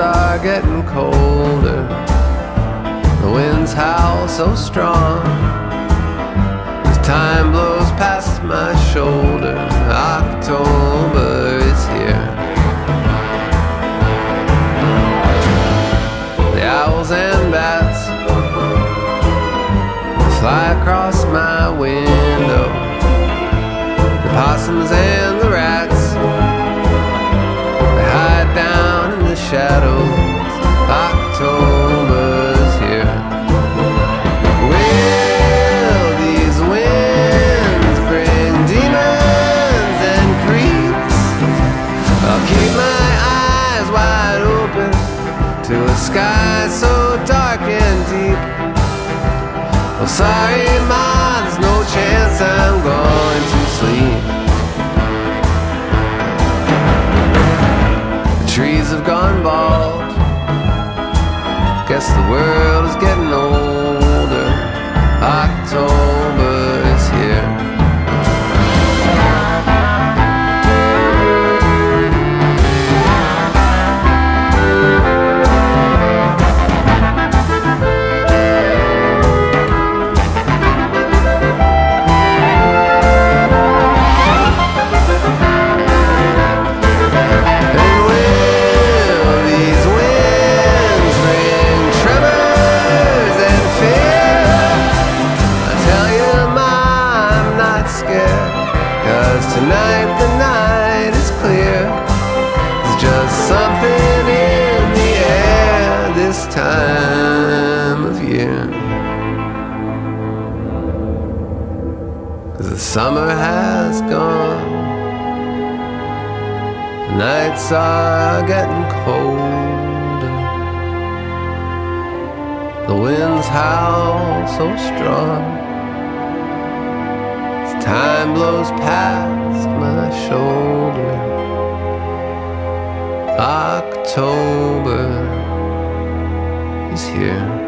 are getting colder. The winds howl so strong. As time blows past my shoulder, October is here. The owls and bats fly across my window. The possums and the rats down in the shadows. October's here. Will these winds bring demons and creeps? I'll keep my eyes wide open to a sky so dark and deep. Oh, sorry, Ma, there's no chance I'm going to sleep. Trees have gone bald. Guess the world is getting older. October is here. Tonight the night is clear. There's just something in the air this time of year. 'Cause the summer has gone. The nights are getting colder. The winds howl so strong. Time blows past my shoulder. October is here.